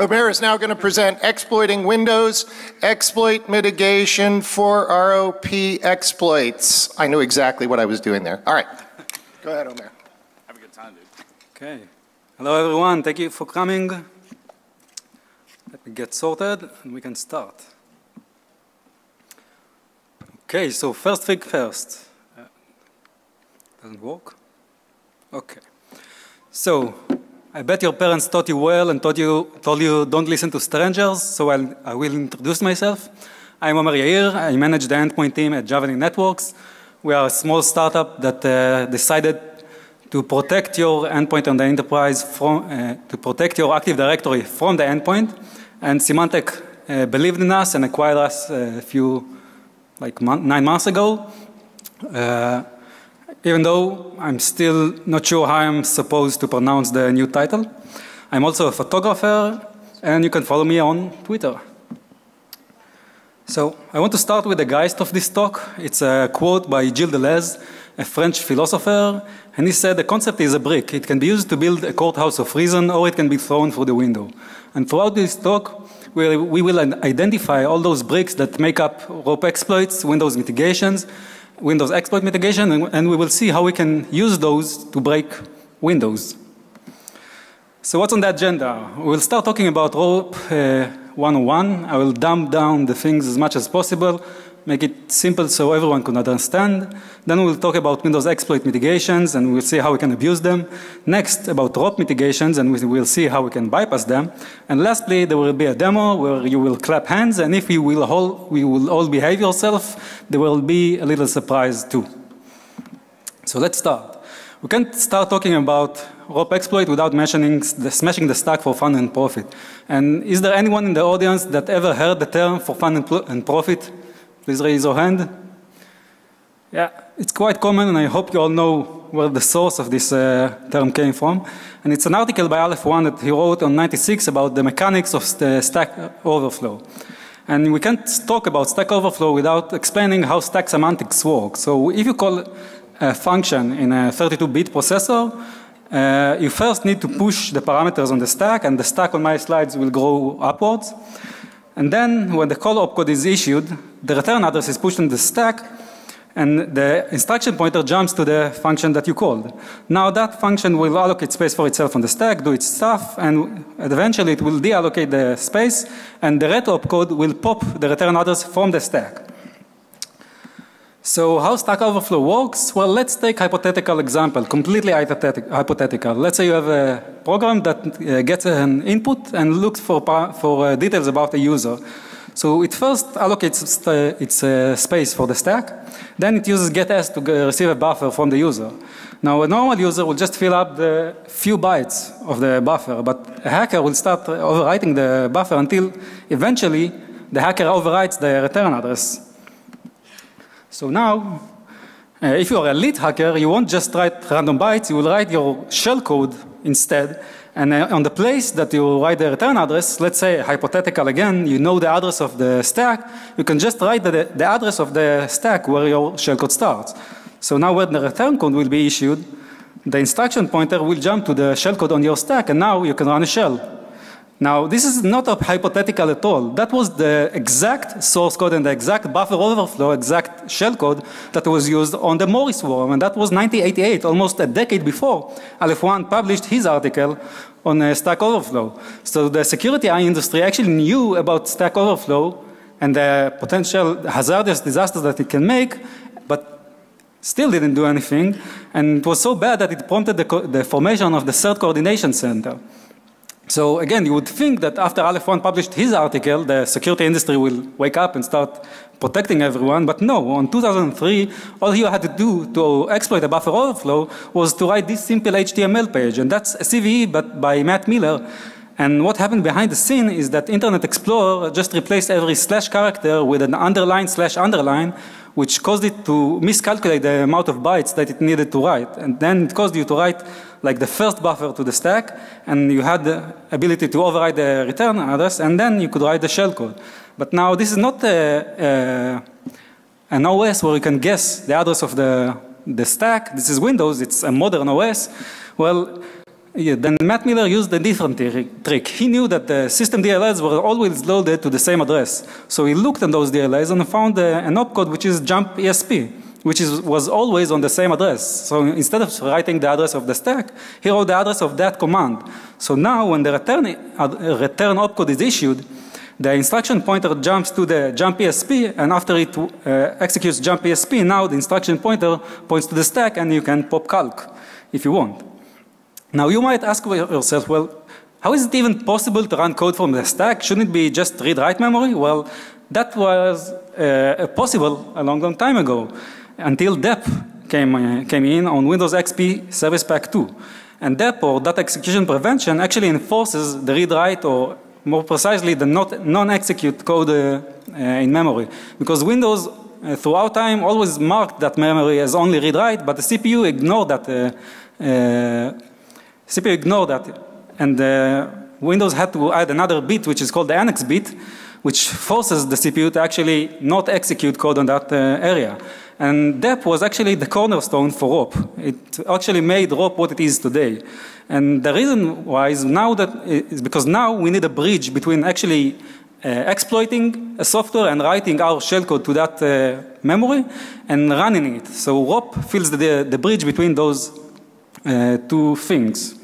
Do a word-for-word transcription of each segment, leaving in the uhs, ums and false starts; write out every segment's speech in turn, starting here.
Omer is now going to present Exploiting Windows, Exploit Mitigation for R O P Exploits. I knew exactly what I was doing there. All right. Go ahead, Omer. Have a good time, dude. Okay. Hello, everyone. Thank you for coming. Let me get sorted, and we can start. Okay, so first thing first. Uh, doesn't work? Okay. So, I bet your parents taught you well and taught you, told you don't listen to strangers, so I'll, I will introduce myself. I'm Omer Yair. I manage the endpoint team at Javelin Networks. We are a small startup that uh, decided to protect your endpoint on the enterprise, from, uh, to protect your Active Directory from the endpoint. And Symantec uh, believed in us and acquired us uh, a few, like mon nine months ago. Uh, Even though I'm still not sure how I'm supposed to pronounce the new title. I'm also a photographer, and you can follow me on Twitter. So I want to start with the geist of this talk. It's a quote by Gilles Deleuze, a French philosopher, and he said, the concept is a brick. It can be used to build a courthouse of reason, or it can be thrown through the window. And throughout this talk, we, we will identify all those bricks that make up R O P exploits, Windows mitigations, Windows exploit mitigation, and we will see how we can use those to break Windows. So what's on the agenda? We'll start talking about R O P uh, one oh one. I will dumb down the things as much as possible, make it simple so everyone can understand. Then we'll talk about Windows exploit mitigations, and we'll see how we can abuse them. Next, about R O P mitigations, and we'll see how we can bypass them. And lastly, there will be a demo where you will clap hands, and if you will all, we will all behave yourself, there will be a little surprise too. So let's start. We can't start talking about R O P exploit without mentioning the smashing the stack for fun and profit. And is there anyone in the audience that ever heard the term for fun and, and profit? Please raise your hand. Yeah, it's quite common, and I hope you all know where the source of this uh, term came from. And it's an article by Aleph One that he wrote on ninety-six about the mechanics of st Stack Overflow. And we can't talk about Stack Overflow without explaining how stack semantics work. So if you call a function in a thirty-two bit processor, uh, you first need to push the parameters on the stack, and the stack on my slides will grow upwards. And then when the call opcode is issued, the return address is pushed in the stack, and the instruction pointer jumps to the function that you called. Now that function will allocate space for itself on the stack, do its stuff, and eventually it will deallocate the space, and the ret opcode will pop the return address from the stack. So how Stack Overflow works? Well, let's take hypothetical example, completely hypothetical. Let's say you have a program that uh, gets an input and looks for, for uh, details about the user. So it first allocates st its uh, space for the stack. Then it uses gets to g receive a buffer from the user. Now a normal user will just fill up the few bytes of the buffer, but a hacker will start overwriting the buffer until eventually the hacker overwrites the return address. So now, uh, if you are a lead hacker, you won't just write random bytes, you will write your shell code instead. And uh, on the place that you write the return address, let's say hypothetical again, you know the address of the stack, you can just write the, the address of the stack where your shell code starts. So now when the return code will be issued, the instruction pointer will jump to the shell code on your stack, and now you can run a shell. Now, this is not a hypothetical at all. That was the exact source code and the exact buffer overflow, exact shellcode that was used on the Morris worm, and that was nineteen eighty-eight, almost a decade before Aleph One published his article on uh, Stack Overflow. So the security industry actually knew about Stack Overflow and the potential hazardous disasters that it can make, but still didn't do anything, and it was so bad that it prompted the, co the formation of the CERT Coordination Center. So again, you would think that after Aleph One published his article, the security industry will wake up and start protecting everyone, but no. On two thousand three, all you had to do to exploit a buffer overflow was to write this simple H T M L page, and that's a C V E but by Matt Miller. And what happened behind the scene is that Internet Explorer just replaced every slash character with an underline slash underline, which caused it to miscalculate the amount of bytes that it needed to write. And then it caused you to write like the first buffer to the stack, and you had the ability to override the return address, and then you could write the shellcode. But now this is not a, a, an O S where you can guess the address of the, the stack. This is Windows, it's a modern O S. Well, Yeah, then Matt Miller used a different trick. He knew that the system D L Is were always loaded to the same address. So he looked at those D L Is and found uh, an opcode which is jump E S P, which is, was always on the same address. So instead of writing the address of the stack, he wrote the address of that command. So now when the return, uh, return opcode is issued, the instruction pointer jumps to the jump E S P, and after it uh, executes jump E S P, now the instruction pointer points to the stack, and you can pop calc if you want. Now you might ask yourself, well, how is it even possible to run code from the stack? Shouldn't it be just read-write memory? Well, that was uh, possible a long, long time ago, until D E P came, uh, came in on Windows X P Service Pack two. And D E P, or Data Execution Prevention, actually enforces the read-write, or more precisely, the non-execute code uh, uh, in memory. Because Windows, uh, throughout time, always marked that memory as only read-write, but the C P U ignored that. Uh, uh, C P U ignored that, and uh, Windows had to add another bit, which is called the annex bit, which forces the C P U to actually not execute code on that uh, area. And D E P was actually the cornerstone for R O P. It actually made R O P what it is today. And the reason why is, now that, is because now we need a bridge between actually uh, exploiting a software and writing our shellcode to that uh, memory and running it. So R O P fills the, the bridge between those uh, two things.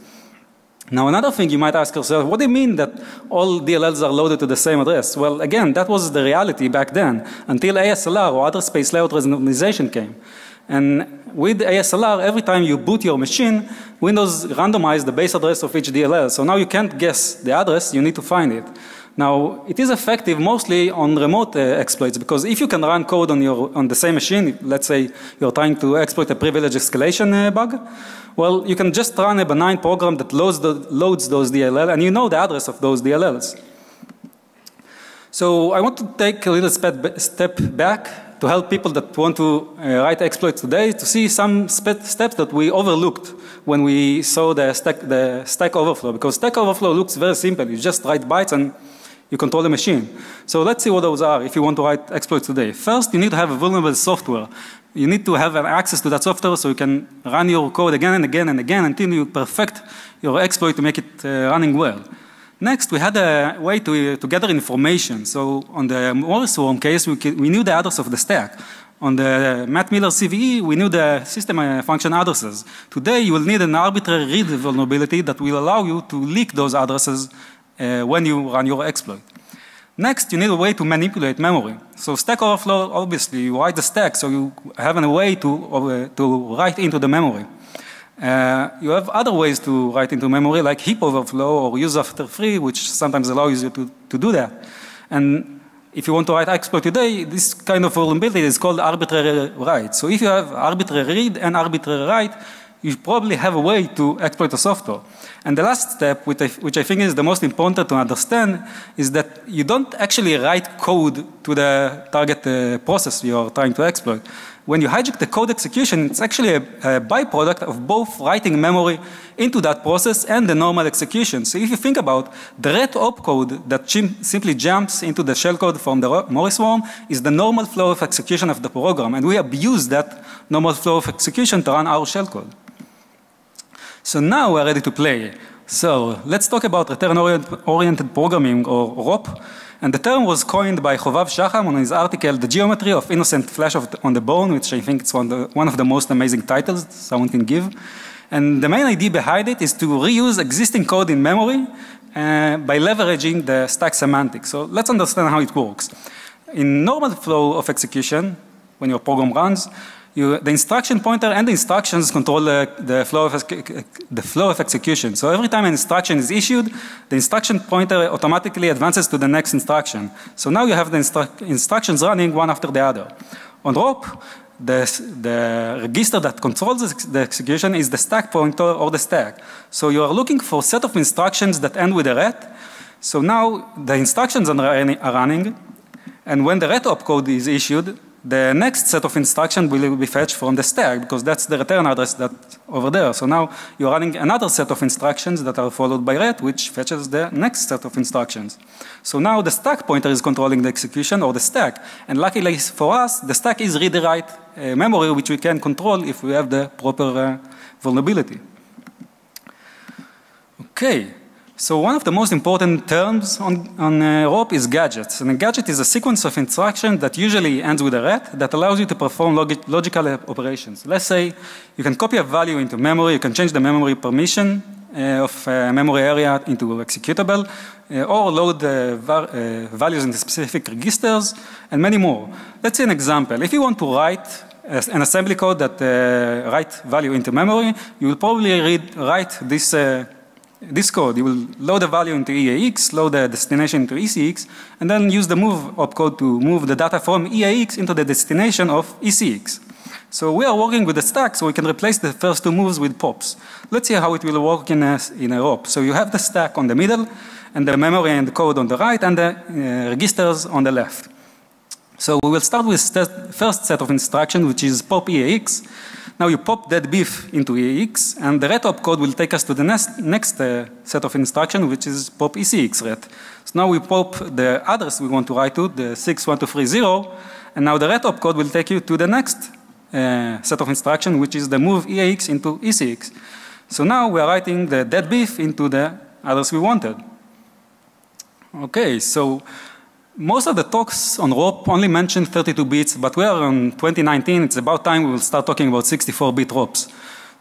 Now another thing you might ask yourself, what do you mean that all D L Ls are loaded to the same address? Well, again, that was the reality back then, until A S L R or other space layout randomization came. And with A S L R, every time you boot your machine, Windows randomized the base address of each D L L. So now you can't guess the address, you need to find it. Now, it is effective mostly on remote uh, exploits, because if you can run code on your on the same machine, let's say you're trying to exploit a privilege escalation uh, bug, well, you can just run a benign program that loads, the, loads those D L L, and you know the address of those D L Ls. So I want to take a little step back to help people that want to uh, write exploits today to see some steps that we overlooked when we saw the stack, the stack overflow, because stack overflow looks very simple. You just write bytes and you control the machine. So let's see what those are if you want to write exploits today. First, you need to have a vulnerable software. You need to have access to that software so you can run your code again and again and again until you perfect your exploit to make it uh, running well. Next, we had a way to, uh, to gather information. So on the Morris worm case, we, we knew the address of the stack. On the Matt Miller C V E, we knew the system uh, function addresses. Today, you will need an arbitrary read vulnerability that will allow you to leak those addresses Uh, when you run your exploit. Next, you need a way to manipulate memory. So Stack Overflow, obviously, you write the stack, so you have a way to, uh, to write into the memory. Uh, you have other ways to write into memory, like heap overflow or use after free, which sometimes allows you to, to do that. And if you want to write exploit today, this kind of vulnerability is called arbitrary write. So if you have arbitrary read and arbitrary write, you probably have a way to exploit the software. And the last step, which I, which I think is the most important to understand, is that you don't actually write code to the target uh, process you are trying to exploit. When you hijack the code execution, it's actually a, a byproduct of both writing memory into that process and the normal execution. So if you think about the ret opcode that simply jumps into the shellcode from the Morris worm is the normal flow of execution of the program, and we abuse that normal flow of execution to run our shellcode. So now we're ready to play. So let's talk about return-oriented programming, or R O P. And the term was coined by Hovav Shacham on his article, The Geometry of Innocent Flesh on the Bone, which I think is one, one of the most amazing titles someone can give. And the main idea behind it is to reuse existing code in memory uh, by leveraging the stack semantics. So let's understand how it works. In normal flow of execution, when your program runs, You, the instruction pointer and the instructions control uh, the, flow of, uh, the flow of execution. So every time an instruction is issued, the instruction pointer automatically advances to the next instruction. So now you have the instru instructions running one after the other. On R O P, the, the register that controls the execution is the stack pointer or the stack. So you are looking for a set of instructions that end with a ret. So now the instructions are running, and when the ret opcode is issued, the next set of instructions will be fetched from the stack, because that's the return address that over there. So now you're running another set of instructions that are followed by ret, which fetches the next set of instructions. So now the stack pointer is controlling the execution, or the stack. And luckily for us, the stack is read-write uh, memory, which we can control if we have the proper uh, vulnerability. Okay, so one of the most important terms on, on uh, R O P is gadgets. And a gadget is a sequence of instructions that usually ends with a ret that allows you to perform log logical operations. Let's say you can copy a value into memory, you can change the memory permission uh, of uh, memory area into executable, uh, or load uh, var uh, values into specific registers, and many more. Let's see an example. If you want to write an assembly code that uh, writes value into memory, you will probably read, write this uh, this code. You will load the value into E A X, load the destination into E C X, and then use the move opcode to move the data from E A X into the destination of E C X. So we are working with the stack, so we can replace the first two moves with pops. Let's see how it will work in a, in a R O P. So you have the stack on the middle, and the memory and the code on the right, and the uh, registers on the left. So we will start with the first set of instructions, which is pop E A X. Now you pop that beef into E A X, and the ret opcode will take us to the next, next uh, set of instruction, which is pop E C X ret. So now we pop the address we want to write to, the six one two three zero, and now the ret opcode will take you to the next uh, set of instruction, which is the move E A X into E C X. So now we are writing the dead beef into the address we wanted. Okay, so most of the talks on R O P only mentioned thirty-two bits, but we are on twenty nineteen. It's about time we will start talking about sixty-four bit R O Ps.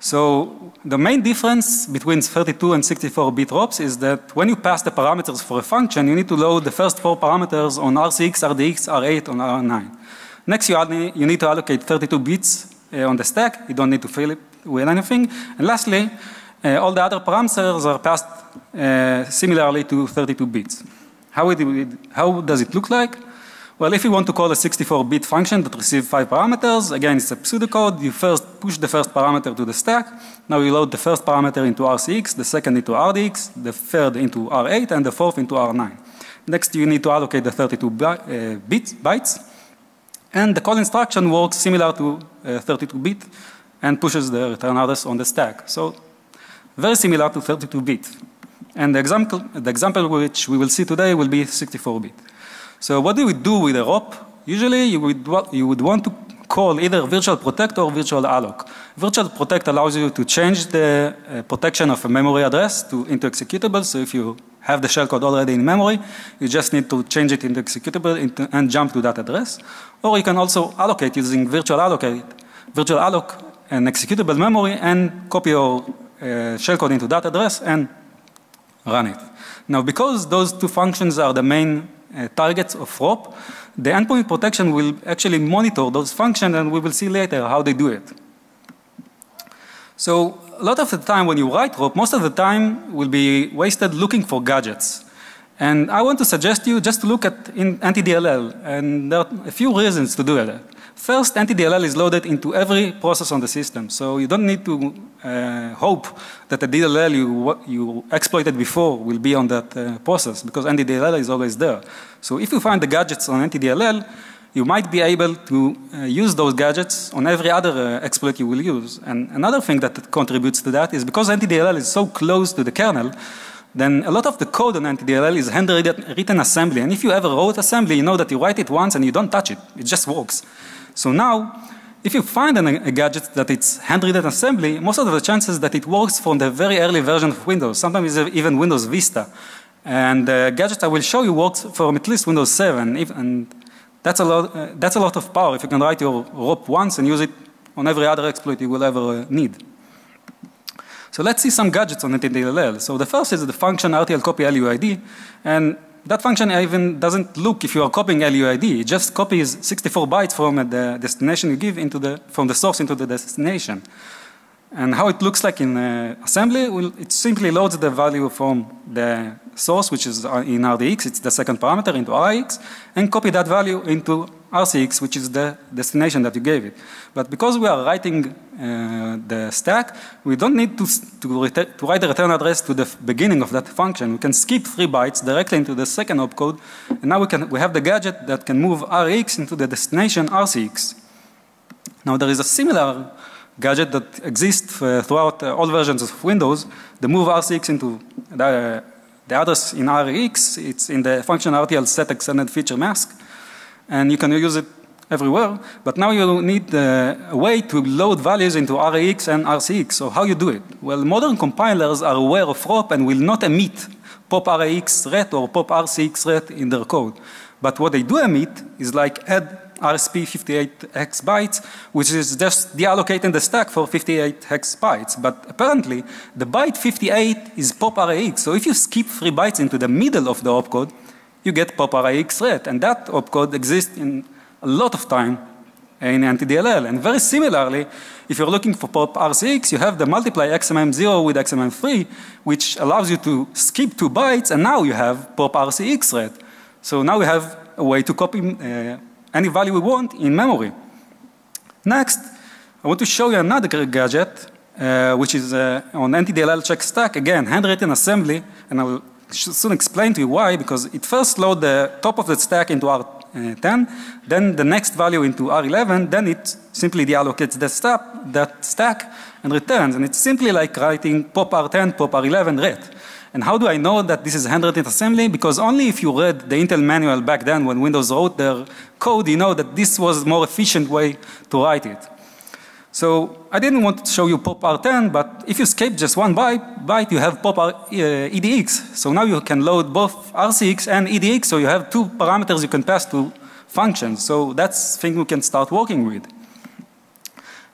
So the main difference between thirty-two and sixty-four bit R O Ps is that when you pass the parameters for a function, you need to load the first four parameters on R six, R D X, R eight, and R nine. Next, you, add, you need to allocate thirty-two bits uh, on the stack. You don't need to fill it with anything. And lastly, uh, all the other parameters are passed uh, similarly to thirty-two bits. How, it, how does it look like? Well, if you want to call a sixty-four bit function that receives five parameters, again, it's a pseudocode. You first push the first parameter to the stack. Now you load the first parameter into R six, the second into R D X, the third into R eight, and the fourth into R nine. Next, you need to allocate the thirty-two bytes. And the call instruction works similar to thirty-two bit and pushes the return address on the stack. So very similar to thirty-two bit. And the example, the example which we will see today will be sixty-four bit. So what do we do with a R O P? Usually you would, you would want to call either virtual protect or virtual alloc. Virtual protect allows you to change the uh, protection of a memory address to, into executable. So if you have the shellcode already in memory, you just need to change it into executable into, and jump to that address. Or you can also allocate using virtual allocate, virtual alloc an executable memory and copy your uh, shellcode into that address and run it. Now, because those two functions are the main uh, targets of R O P, the endpoint protection will actually monitor those functions, and we will see later how they do it. So a lot of the time when you write R O P, most of the time will be wasted looking for gadgets. And I want to suggest you just to look at in N T D L L, and there are a few reasons to do that. First, N T D L L is loaded into every process on the system, so you don't need to uh, hope that the D L L you, you exploited before will be on that uh, process, because N T D L L is always there. So if you find the gadgets on N T D L L, you might be able to uh, use those gadgets on every other uh, exploit you will use. And another thing that contributes to that is because N T D L L is so close to the kernel, then a lot of the code on N T D L L is handwritten assembly. And if you ever wrote assembly, you know that you write it once and you don't touch it. It just works. So now, if you find an, a gadget that it's handwritten assembly, most of the chances that it works from the very early version of Windows, sometimes even Windows Vista. And the gadget I will show you works from at least Windows seven. If, and that's a, lot, uh, that's a lot of power if you can write your R O P once and use it on every other exploit you will ever uh, need. So let's see some gadgets on N T D L L. So the first is the function R T L copy L U I D. And that function even doesn't look if you are copying L U I D. It just copies sixty-four bytes from the destination you give into the, from the source into the destination. And how it looks like in uh, assembly, well, it simply loads the value from the source, which is in R D X, it's the second parameter, into R I X, and copy that value into R C X, which is the destination that you gave it. But because we are writing uh, the stack, we don't need to, to, to write the return address to the beginning of that function. We can skip three bytes directly into the second opcode, and now we, can, we have the gadget that can move R X into the destination R C X. Now there is a similar gadget that exists uh, throughout uh, all versions of Windows. The move R C X into the, uh, the address in R X, it's in the function R T L set extended feature mask. And you can use it everywhere, but now you need uh, a way to load values into R A X and R C X. So how you do it? Well, modern compilers are aware of R O P and will not emit pop R A X threat or pop R C X threat in their code. But what they do emit is like add R S P fifty-eight hex bytes, which is just deallocating the stack for fifty-eight hex bytes. But apparently, the byte fifty-eight is pop R A X. So if you skip three bytes into the middle of the opcode, you get pop R A X threat. And that opcode exists in a lot of time in anti D L L. And very similarly, if you're looking for pop R C X, you have the multiply X M M zero with X M M three, which allows you to skip two bytes, and now you have pop R C X threat. So now we have a way to copy uh, any value we want in memory. Next, I want to show you another gadget, uh, which is uh, on anti D L L check stack. Again, handwritten assembly, and I'll soon explain to you why, because it first loads the top of the stack into R ten, then the next value into R eleven, then it simply deallocates the step, that stack and returns. And it's simply like writing pop R ten, pop R eleven, ret. And how do I know that this is handwritten assembly? Because only if you read the Intel manual back then when Windows wrote their code, you know that this was a more efficient way to write it. So I didn't want to show you pop R ten, but if you skip just one byte, byte you have pop R, uh, E D X. So now you can load both R C X and E D X, so you have two parameters you can pass to functions. So that's thing we can start working with.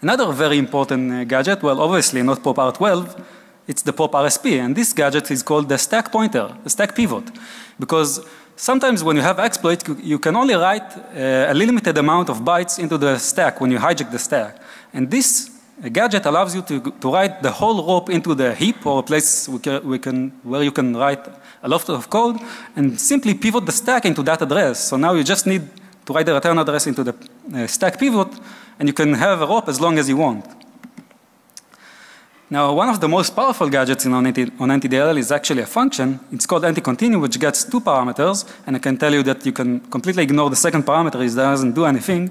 Another very important uh, gadget, well, obviously not pop R twelve, it's the pop R S P, and this gadget is called the stack pointer, the stack pivot, because sometimes when you have exploits, you can only write uh, a limited amount of bytes into the stack when you hijack the stack. And this gadget allows you to, to write the whole R O P into the heap, or a place we can, we can, where you can write a lot of code, and simply pivot the stack into that address. So now you just need to write the return address into the uh, stack pivot, and you can have a R O P as long as you want. Now, one of the most powerful gadgets in on anti D L L is actually a function. It's called NtContinue, which gets two parameters, and I can tell you that you can completely ignore the second parameter; it doesn't do anything.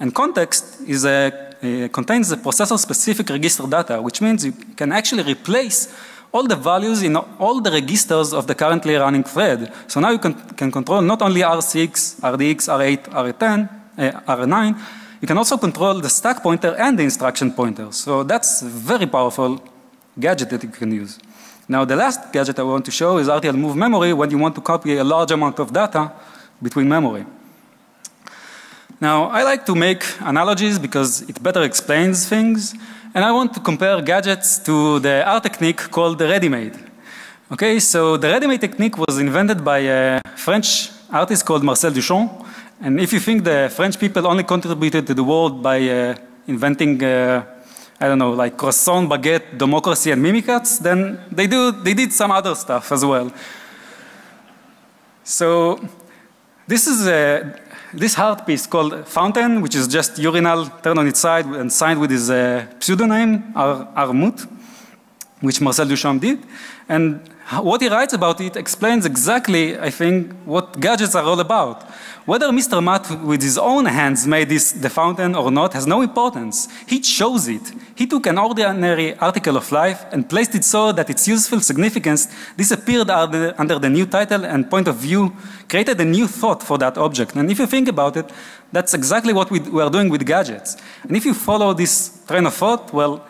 And context is a, uh, contains the processor-specific register data, which means you can actually replace all the values in all the registers of the currently running thread. So now you can, can control not only R six, R D X, R eight, R ten, uh, R nine. You can also control the stack pointer and the instruction pointer. So that's a very powerful gadget that you can use. Now, the last gadget I want to show is R T L Move Memory when you want to copy a large amount of data between memory. Now, I like to make analogies because it better explains things, and I want to compare gadgets to the art technique called the ready-made. Okay, so the ready-made technique was invented by a French artist called Marcel Duchamp. And if you think the French people only contributed to the world by uh, inventing, uh, I don't know, like croissant, baguette, democracy, and mimikatz, then they do, they did some other stuff as well. So this is a, this art piece called Fountain, which is just urinal turned on its side and signed with his uh, pseudonym, Armut, which Marcel Duchamp did. And what he writes about it explains exactly, I think, what gadgets are all about. Whether Mister Matt with his own hands made this the fountain or not has no importance. He chose it. He took an ordinary article of life and placed it so that its useful significance disappeared under the new title and point of view, created a new thought for that object. And if you think about it, that's exactly what we, we are doing with gadgets. And if you follow this train of thought, well,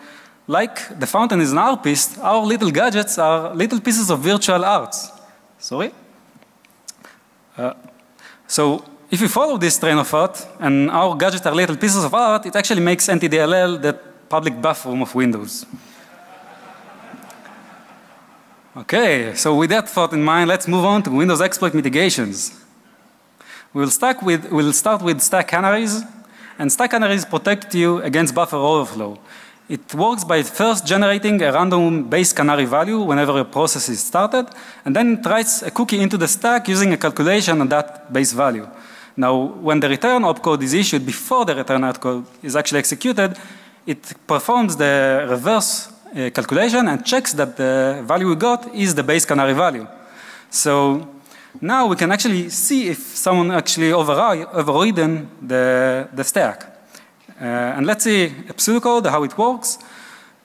like the fountain is an art piece, our little gadgets are little pieces of virtual arts. Sorry? Uh, So if you follow this train of thought, and our gadgets are little pieces of art, it actually makes anti D L L the public bathroom of Windows. Okay, so with that thought in mind, let's move on to Windows exploit mitigations. We'll, stack with, we'll start with stack canaries, and stack canaries protect you against buffer overflow. It works by first generating a random base canary value whenever a process is started, and then it writes a cookie into the stack using a calculation on that base value. Now, when the return opcode is issued before the return opcode is actually executed, it performs the reverse uh, calculation and checks that the value we got is the base canary value. So now we can actually see if someone actually override, overridden the, the stack. Uh, and let's see a pseudocode, how it works.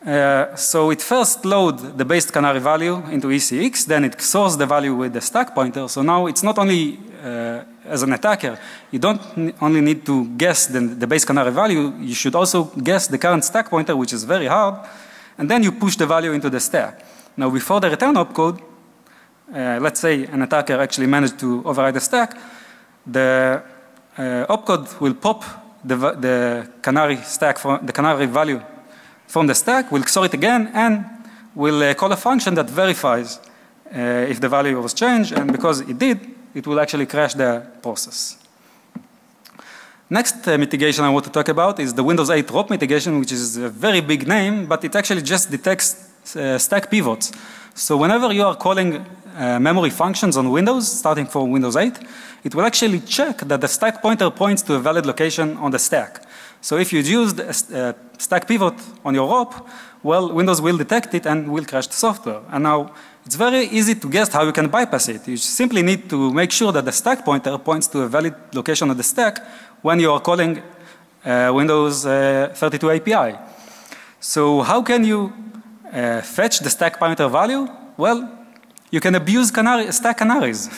Uh, so it first loads the base canary value into E C X, then it stores the value with the stack pointer. So now it's not only uh, as an attacker, you don't only need to guess the, the base canary value, you should also guess the current stack pointer, which is very hard, and then you push the value into the stack. Now, before the return opcode, uh, let's say an attacker actually managed to override the stack, the uh, opcode will pop the, the canary stack from the canary value from the stack, will XOR it again, and will uh, call a function that verifies uh, if the value was changed, and because it did, it will actually crash the process. Next uh, mitigation I want to talk about is the Windows eight R O P mitigation, which is a very big name, but it actually just detects uh, stack pivots. So whenever you are calling uh, memory functions on Windows, starting from Windows eight, it will actually check that the stack pointer points to a valid location on the stack. So if you used a, a stack pivot on your R O P, well, Windows will detect it and will crash the software. And now, it's very easy to guess how you can bypass it. You simply need to make sure that the stack pointer points to a valid location of the stack when you are calling uh, Windows thirty-two A P I. So how can you uh, fetch the stack pointer value? Well, you can abuse canary, stack canaries.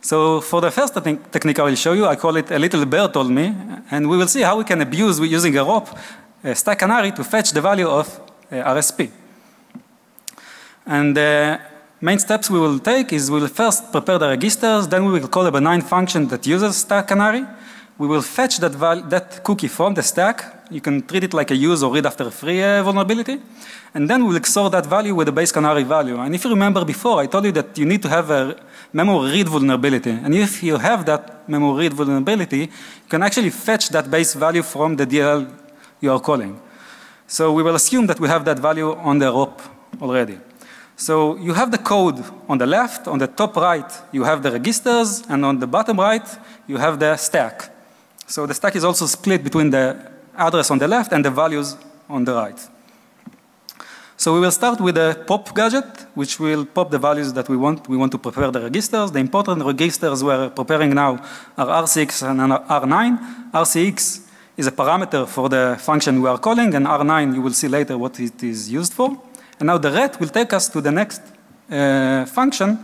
So for the first technique I will show you, I call it a little bear told me, and we will see how we can abuse using a R O P, a stack canary, to fetch the value of uh, R S P. And uh, main steps we will take is we will first prepare the registers, then we will call a benign function that uses stack canary. We will fetch that, that cookie from the stack. You can treat it like a use or read after free uh, vulnerability. And then we will XOR that value with the base canary value. And if you remember before, I told you that you need to have a memory read vulnerability. And if you have that memory read vulnerability, you can actually fetch that base value from the D L L you are calling. So we will assume that we have that value on the R O P already. So you have the code on the left, on the top right you have the registers, and on the bottom right you have the stack. So the stack is also split between the address on the left and the values on the right. So we will start with a pop gadget, which will pop the values that we want. We want to prepare the registers. The important registers we're preparing now are R six and R nine. R six is a parameter for the function we are calling, and R nine you will see later what it is used for. And now the ret will take us to the next uh, function,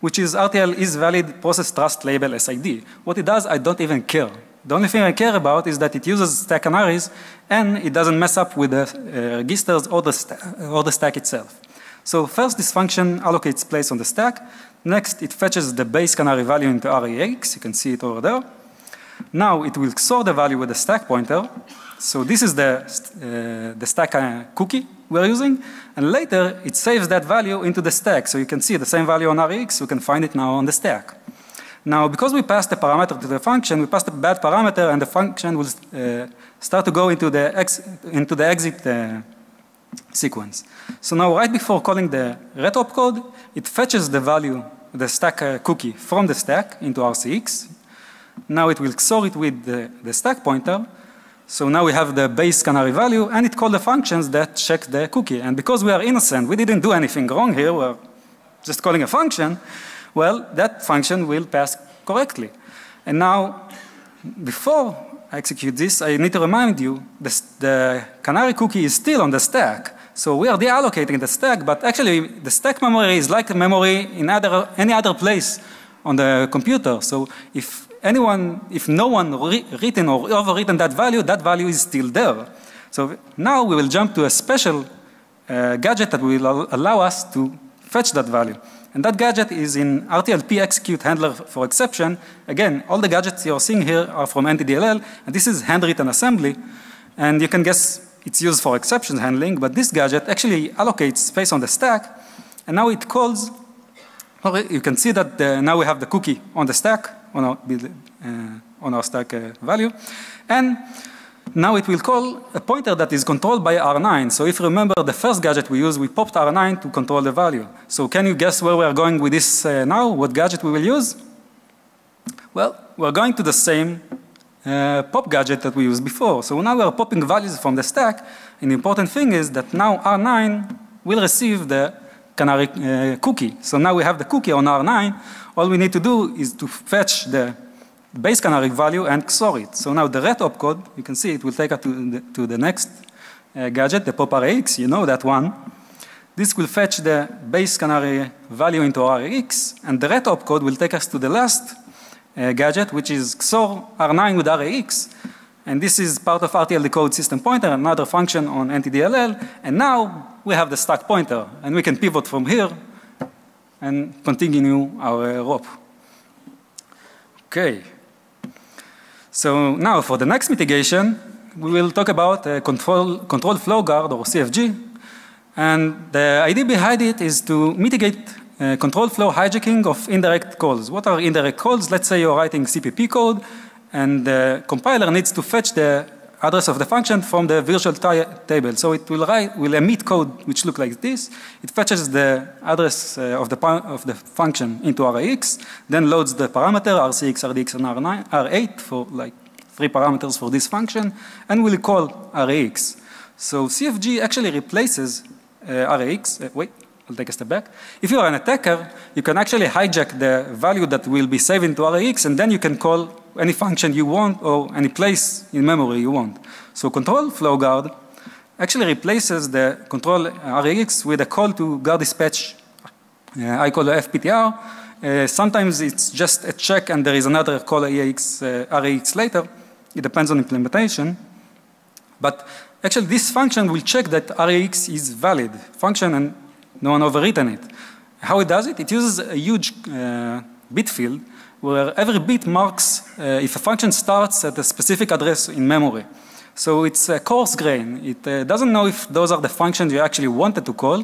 which is R T L is valid process trust label S I D. What it does, I don't even care. The only thing I care about is that it uses stack canaries and it doesn't mess up with the uh, registers or the, or the stack itself. So first this function allocates place on the stack. Next it fetches the base canary value into R E X. You can see it over there. Now it will XOR the value with the stack pointer. So this is the, uh, the stack uh, cookie we're using, and later it saves that value into the stack. So you can see the same value on R E X, you can find it now on the stack. Now, because we passed the parameter to the function, we passed a bad parameter, and the function will uh, start to go into the, ex into the exit uh, sequence. So now, right before calling the ret opcode, it fetches the value, the stack uh, cookie, from the stack into R C X. Now it will XOR it with the, the stack pointer. So now we have the base canary value, and it called the functions that check the cookie. And because we are innocent, we didn't do anything wrong here, we're just calling a function, well, that function will pass correctly. And now, before I execute this, I need to remind you, the, the canary cookie is still on the stack. So we are deallocating the stack, but actually the stack memory is like the memory in other, any other place on the computer. So if anyone, if no one re written or overwritten that value, that value is still there. So now we will jump to a special uh, gadget that will al allow us to fetch that value. And that gadget is in R T L P execute handler for exception. Again, all the gadgets you're seeing here are from N T D L L, and this is handwritten assembly. And you can guess it's used for exception handling, but this gadget actually allocates space on the stack, and now it calls, you can see that the, now we have the cookie on the stack, on our, uh, on our stack uh, value. And now it will call a pointer that is controlled by R nine. So if you remember the first gadget we used, we popped R nine to control the value. So can you guess where we are going with this uh, now? What gadget we will use? Well, we're going to the same uh, pop gadget that we used before. So now we're popping values from the stack. And the important thing is that now R nine will receive the canary uh, cookie. So now we have the cookie on R nine. All we need to do is to fetch the base canary value and XOR it. So now the ret opcode, you can see it will take us to the, to the next uh, gadget, the pop R E X, you know that one. This will fetch the base canary value into R E X, and the ret opcode will take us to the last uh, uh, gadget, which is X O R R nine with R A X. And this is part of R T L decode system pointer, another function on N T D L L. And now we have the stack pointer, and we can pivot from here and continue our uh, R O P. Okay. So now for the next mitigation, we will talk about uh, control, control flow guard, or C F G. And the idea behind it is to mitigate uh, control flow hijacking of indirect calls. What are indirect calls? Let's say you're writing C P P code, and the compiler needs to fetch the address of the function from the virtual table. So it will write, will emit code which looks like this. It fetches the address uh, of, the of the function into R A X, then loads the parameter R six, R D X, and R nine, R eight for like three parameters for this function, and will call R A X. So C F G actually replaces Uh, R A X, uh, wait, I'll take a step back. If you are an attacker, you can actually hijack the value that will be saved into R A X, and then you can call any function you want or any place in memory you want. So control flow guard actually replaces the control R A X with a call to guard dispatch. Uh, I call it F P T R. Uh, sometimes it's just a check and there is another call R A X, uh, R A X later. It depends on implementation. But actually, this function will check that R A X is valid function and no one overwritten it. How it does it? It uses a huge uh, bit field where every bit marks uh, if a function starts at a specific address in memory. So it's a coarse grain. It uh, doesn't know if those are the functions you actually wanted to call,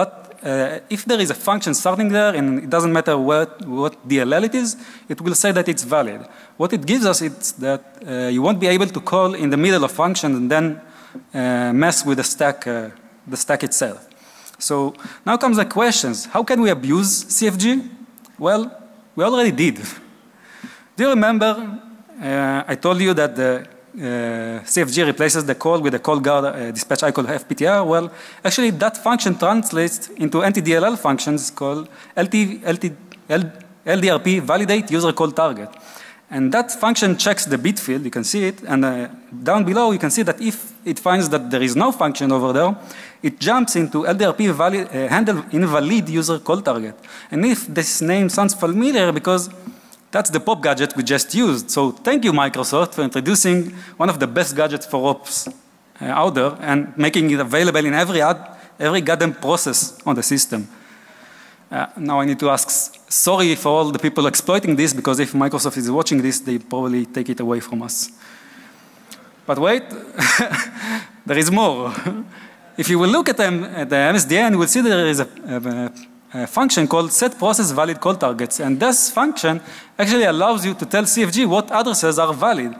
but uh, if there is a function starting there and it doesn't matter what, what D L L it is, it will say that it's valid. What it gives us is that uh, you won't be able to call in the middle of functions and then Uh, mess with the stack, uh, the stack itself. So now comes the questions. How can we abuse C F G? Well, we already did. Do you remember uh, I told you that the uh, C F G replaces the call with a call guard uh, dispatch I call F P T R? Well, actually that function translates into N T D L L functions called L D R P validate user call target. And that function checks the bit field, you can see it, and uh, down below you can see that if it finds that there is no function over there, it jumps into L D R P valid, uh, handle invalid user call target. And if this name sounds familiar, because that's the pop gadget we just used. So thank you, Microsoft, for introducing one of the best gadgets for ops uh, out there and making it available in every, ad, every goddamn process on the system. Uh, now I need to ask sorry for all the people exploiting this, because if Microsoft is watching this, they probably take it away from us. But wait, there is more. If you will look at, um, at the M S D N, you will see there is a, a, a function called set process valid call targets. And this function actually allows you to tell C F G what addresses are valid.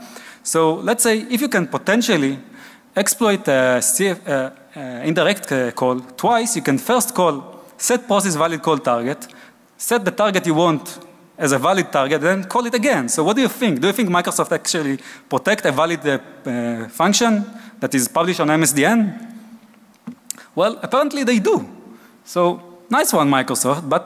So let's say if you can potentially exploit a C F, uh, uh, indirect uh, call twice, you can first call set process valid call target, set the target you want as a valid target, then call it again. So what do you think? Do you think Microsoft actually protect a valid uh, uh, function that is published on M S D N? Well, apparently they do. So nice one, Microsoft, but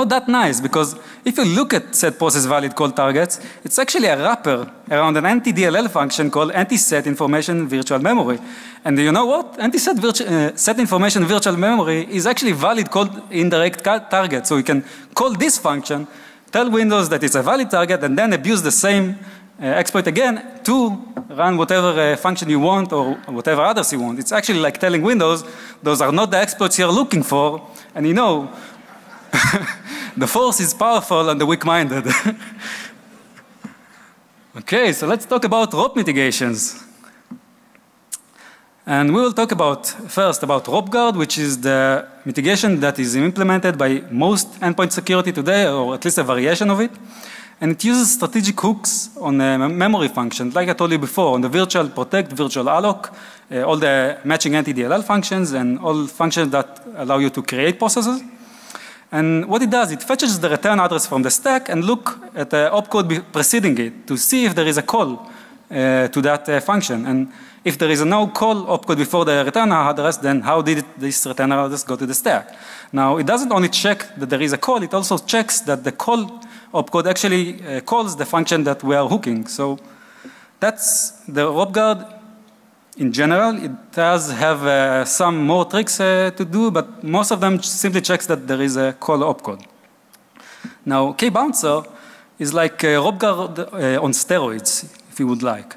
not that nice, because if you look at set process valid call targets, it's actually a wrapper around an N T D L L function called NtSetInformationVirtualMemory. And do you know what? NtSetInformationVirtualMemory is actually valid called indirect target. So you can call this function, tell Windows that it's a valid target, and then abuse the same uh, exploit again to run whatever uh, function you want or whatever others you want. It's actually like telling Windows, those are not the exploits you're looking for, and you know, the force is powerful and the weak-minded. Okay, so let's talk about R O P mitigations. And we will talk about, first, about R O P guard, which is the mitigation that is implemented by most endpoint security today, or at least a variation of it. And it uses strategic hooks on the memory function, like I told you before, on the virtual protect, virtual alloc, uh, all the matching N T D L L functions, and all functions that allow you to create processes. And what it does, it fetches the return address from the stack and look at the opcode preceding it to see if there is a call uh, to that uh, function. And if there is a no call opcode before the return address, then how did it, this return address go to the stack? Now, it doesn't only check that there is a call, it also checks that the call opcode actually uh, calls the function that we are hooking. So that's the R O P guard. In general, it does have uh, some more tricks uh, to do, but most of them simply checks that there is a call opcode. Now, K-bouncer is like uh, RobGuard uh, on steroids, if you would like.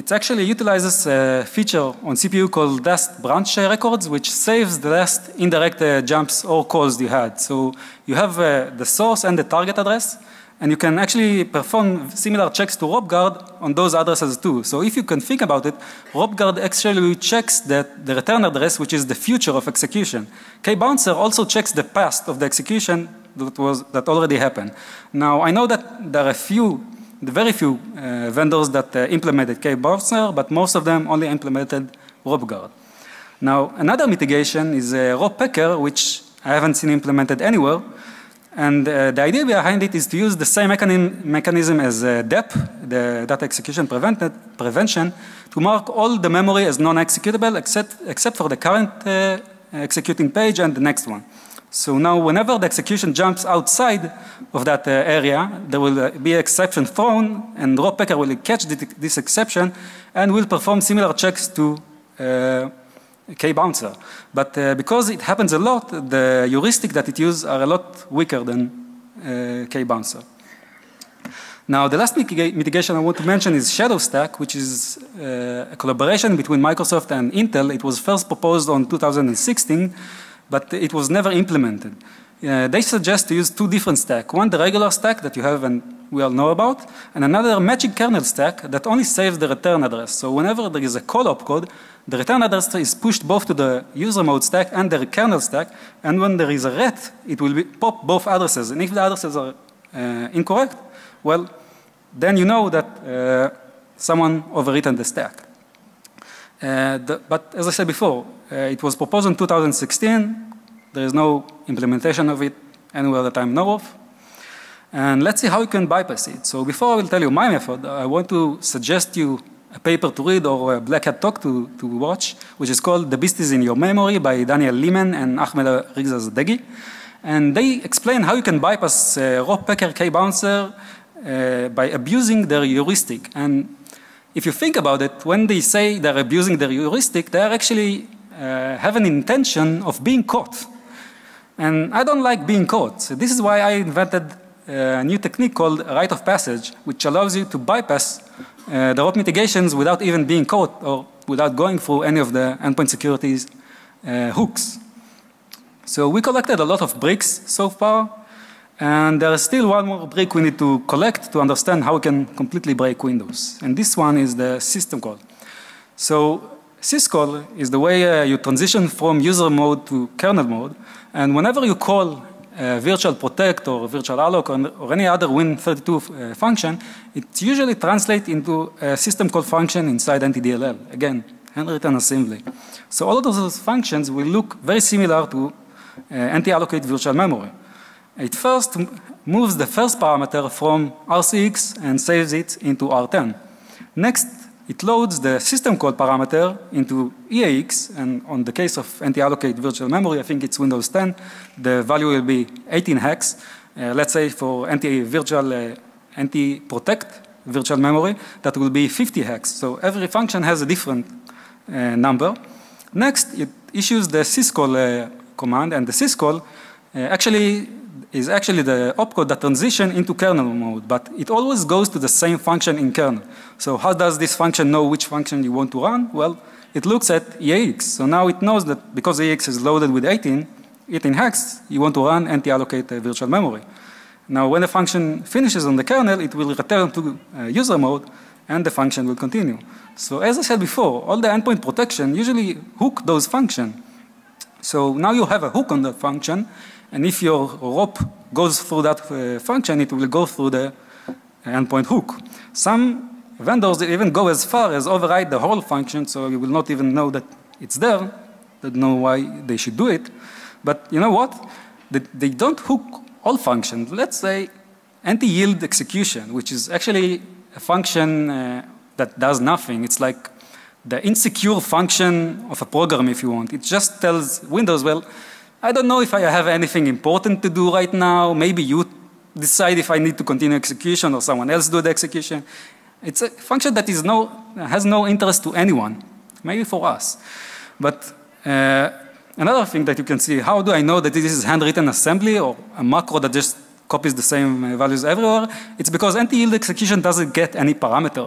It actually utilizes a feature on C P U called last branch records, which saves the last indirect uh, jumps or calls you had. So you have uh, the source and the target address, and you can actually perform similar checks to RobGuard on those addresses too. So if you can think about it, RobGuard actually checks that the return address, which is the future of execution. K-bouncer also checks the past of the execution that was that already happened. Now, I know that there are a few, very few uh, vendors that uh, implemented K-bouncer, but most of them only implemented RobGuard. Now, another mitigation is uh, R O P Packer, which I haven't seen implemented anywhere. And uh, the idea behind it is to use the same mechan mechanism as uh, D E P, the data execution prevention, to mark all the memory as non-executable except, except for the current uh, executing page and the next one. So now whenever the execution jumps outside of that uh, area, there will uh, be an exception thrown, and R O P Packer will catch the, this exception and will perform similar checks to uh, K-bouncer. But uh, because it happens a lot, the heuristic that it uses are a lot weaker than uh, K-bouncer. Now, the last mitig mitigation I want to mention is Shadow Stack, which is uh, a collaboration between Microsoft and Intel. It was first proposed on two thousand sixteen, but it was never implemented. Uh, they suggest to use two different stacks. One, the regular stack that you have and we all know about, and another matching kernel stack that only saves the return address. So whenever there is a call-op code, the return address is pushed both to the user mode stack and the kernel stack, and when there is a ret, it will be pop both addresses. And if the addresses are uh, incorrect, well, then you know that uh, someone overwritten the stack. Uh, the, but as I said before, uh, it was proposed in two thousand sixteen. There is no implementation of it anywhere that I know of. And let's see how you can bypass it. So before I will tell you my method, I want to suggest you a paper to read or a Black Hat talk to, to watch, which is called The Beast is in Your Memory by Daniel Lehman and Ahmed Rigza Zadegi. And they explain how you can bypass uh, R O P Packer K-bouncer uh, by abusing their heuristic. And if you think about it, when they say they're abusing their heuristic, they actually uh, have an intention of being caught. And I don't like being caught. So this is why I invented a new technique called rite of passage, which allows you to bypass uh, the R O P mitigations without even being caught or without going through any of the endpoint security's uh, hooks. So we collected a lot of bricks so far, and there is still one more brick we need to collect to understand how we can completely break Windows. And this one is the system call. So syscall is the way uh, you transition from user mode to kernel mode, and whenever you call Uh, virtual protect or virtual alloc or, or any other Win thirty-two uh, function, it usually translates into a system call function inside N T D L L. Again, handwritten assembly. So all of those functions will look very similar to uh, NtAllocate virtual memory. It first moves the first parameter from R C X and saves it into R ten. Next, it loads the system call parameter into E A X, and on the case of NtAllocate virtual memory, I think it's Windows ten, the value will be eighteen hex. Uh, let's say for NtVirtual, uh, NtProtect virtual memory, that will be fifty hex. So every function has a different uh, number. Next, it issues the syscall uh, command, and the syscall uh, actually is actually the opcode that transition into kernel mode, but it always goes to the same function in kernel. So how does this function know which function you want to run? Well, it looks at E A X. So now it knows that because E A X is loaded with eighteen hex, you want to run NtAllocate uh, virtual memory. Now when the function finishes on the kernel, it will return to uh, user mode, and the function will continue. So as I said before, all the endpoint protection usually hook those functions. So now you have a hook on that function, and if your R O P goes through that uh, function, it will go through the endpoint hook. Some vendors even go as far as override the whole function, so you will not even know that it's there. They don't know why they should do it. But you know what? They, they don't hook all functions. Let's say NtYield execution, which is actually a function uh, that does nothing. It's like the insecure function of a program, if you want. It just tells Windows, well, I don't know if I have anything important to do right now. Maybe you decide if I need to continue execution or someone else do the execution. It's a function that is no, has no interest to anyone, maybe for us. But uh, another thing that you can see, how do I know that this is handwritten assembly or a macro that just copies the same values everywhere, it's because NtYield execution doesn't get any parameter.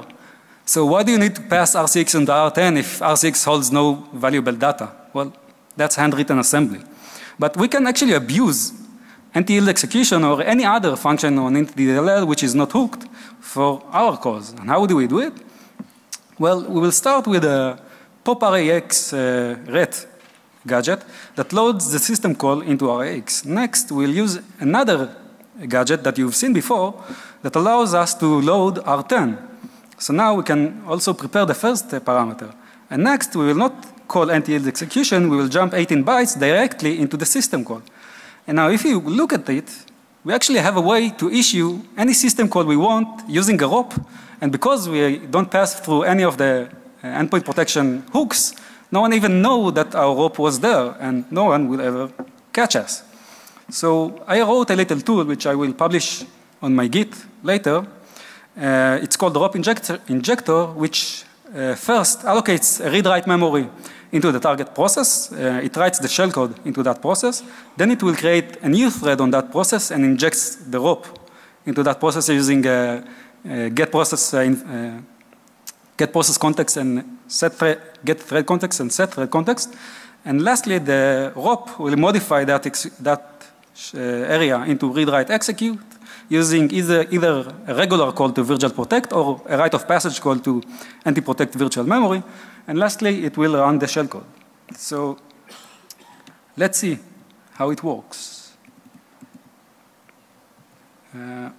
So why do you need to pass R C X and R ten if R C X holds no valuable data? Well, that's handwritten assembly. But we can actually abuse NtYield execution or any other function on NtDLL which is not hooked for our cause. And how do we do it? Well, we will start with a pop R A X uh, ret gadget that loads the system call into R A X. Next, we'll use another gadget that you've seen before that allows us to load R ten. So now we can also prepare the first uh, parameter. And next, we will not call NtYield execution, we will jump eighteen bytes directly into the system call. And now if you look at it, we actually have a way to issue any system call we want using a R O P, and because we don't pass through any of the uh, endpoint protection hooks, no one even know that our R O P was there, and no one will ever catch us. So I wrote a little tool which I will publish on my Git later. Uh, it's called R O P injector, injector which uh, first allocates a read-write memory into the target process. Uh, it writes the shellcode into that process. Then it will create a new thread on that process and injects the R O P into that process using a, a get process uh, in, uh, get process context and set thread, get thread context and set thread context. And lastly, the R O P will modify that ex that uh, area into read-write execute, using either, either a regular call to virtual protect or a rite of passage call to NtProtect virtual memory. And lastly, it will run the shellcode. So let's see how it works. Uh,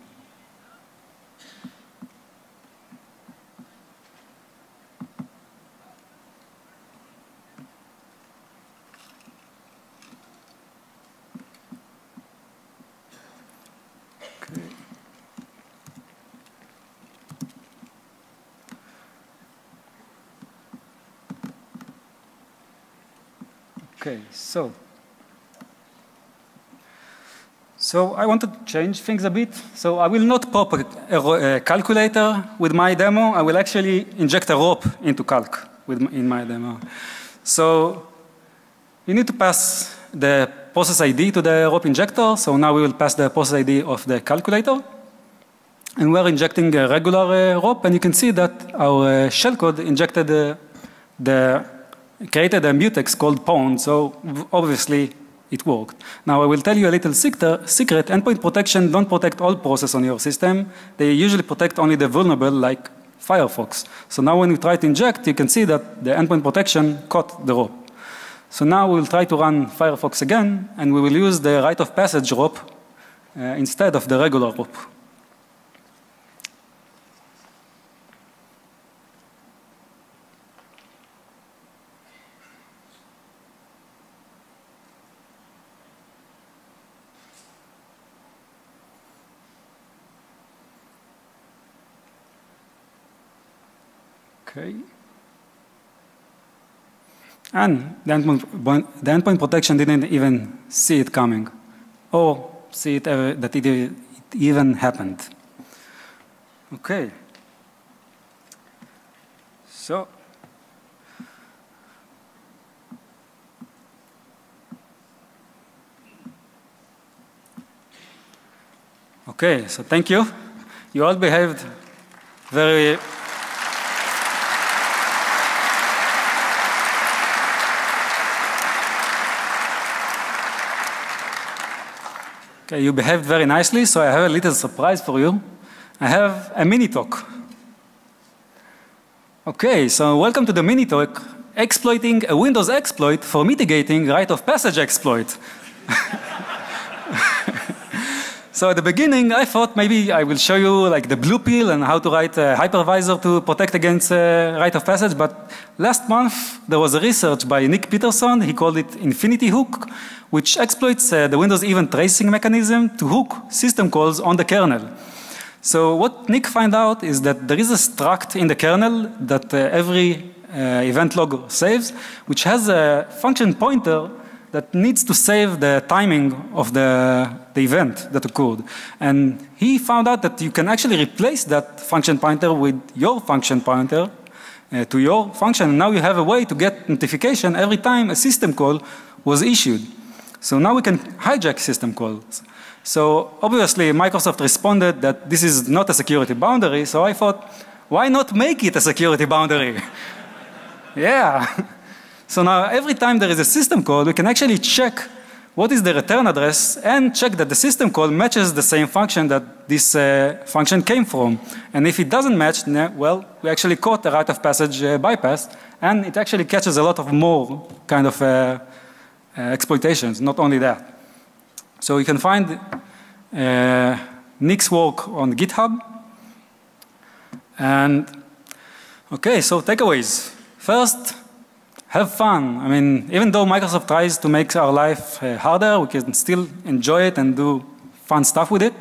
Okay, so, so I want to change things a bit. So I will not pop a, a, a calculator with my demo. I will actually inject a R O P into calc with, in my demo. So you need to pass the process I D to the R O P injector. So now we will pass the process I D of the calculator. And we're injecting a regular uh, R O P. And you can see that our uh, shellcode injected uh, the created a mutex called pawn, so obviously it worked. Now I will tell you a little secret. Endpoint protection don't protect all processes on your system. They usually protect only the vulnerable, like Firefox. So now when you try to inject, you can see that the endpoint protection caught the R O P. So now we'll try to run Firefox again, and we will use the rite of passage R O P uh, instead of the regular R O P. Okay. And the endpoint, the endpoint protection didn't even see it coming, or see it ever, that it, it even happened. Okay. So, okay, so thank you. You all behaved very Okay, you behaved very nicely, so I have a little surprise for you. I have a mini talk. Okay, so welcome to the mini talk, exploiting a Windows exploit for mitigating rite of passage exploit. So at the beginning, I thought maybe I will show you like the blue pill and how to write a hypervisor to protect against uh, rite of passage, but last month there was a research by Nick Peterson. He called it Infinity Hook, which exploits uh, the Windows event tracing mechanism to hook system calls on the kernel. So what Nick found out is that there is a struct in the kernel that uh, every uh, event log saves, which has a function pointer that needs to save the timing of the, the event that occurred. And he found out that you can actually replace that function pointer with your function pointer uh, to your function. And now you have a way to get notification every time a system call was issued. So now we can hijack system calls. So obviously, Microsoft responded that this is not a security boundary. So I thought, why not make it a security boundary? Yeah. So now every time there is a system call, we can actually check what is the return address and check that the system call matches the same function that this uh, function came from. And if it doesn't match, well, we actually caught a rite of passage uh, bypass, and it actually catches a lot of more kind of uh, uh, exploitations, not only that. So you can find uh, Nick's work on GitHub. And okay, so takeaways. First, have fun. I mean, even though Microsoft tries to make our life uh, harder, we can still enjoy it and do fun stuff with it.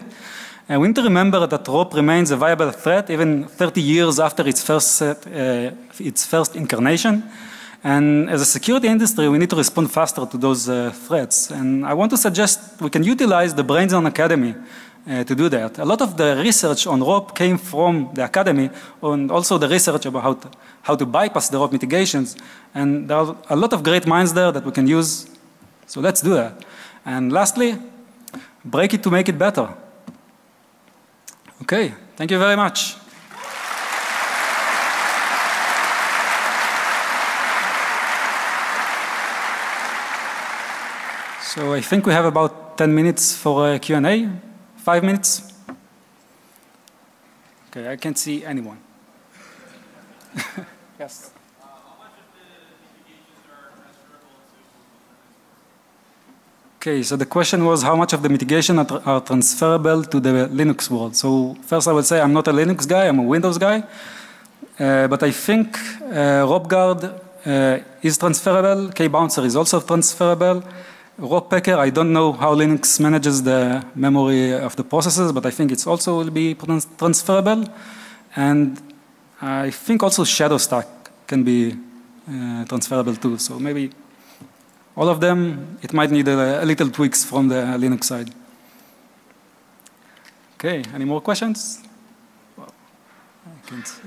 And we need to remember that R O P remains a viable threat even thirty years after its first, set, uh, its first incarnation. And as a security industry, we need to respond faster to those uh, threats. And I want to suggest we can utilize the Brains on Academy uh, to do that. A lot of the research on R O P came from the Academy, and also the research about how to, how to bypass the R O P mitigations. And there are a lot of great minds there that we can use. So let's do that. And lastly, break it to make it better. Okay, thank you very much. So I think we have about ten minutes for a Q and A. Five minutes? Okay, I can't see anyone. Yes? Uh, how much of the mitigations are transferable to? Okay, so the question was how much of the mitigation are, are transferable to the Linux world. So first I would say I'm not a Linux guy, I'm a Windows guy. Uh, but I think uh, ROPGuard uh, is transferable, KBouncer is also transferable. R O P Packer, I don't know how Linux manages the memory of the processes, but I think it's also will be transferable. And I think also Shadow Stack can be uh, transferable too. So maybe all of them, it might need a, a little tweaks from the Linux side. Okay, any more questions? Well, I can't see.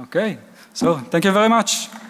Okay, so thank you very much.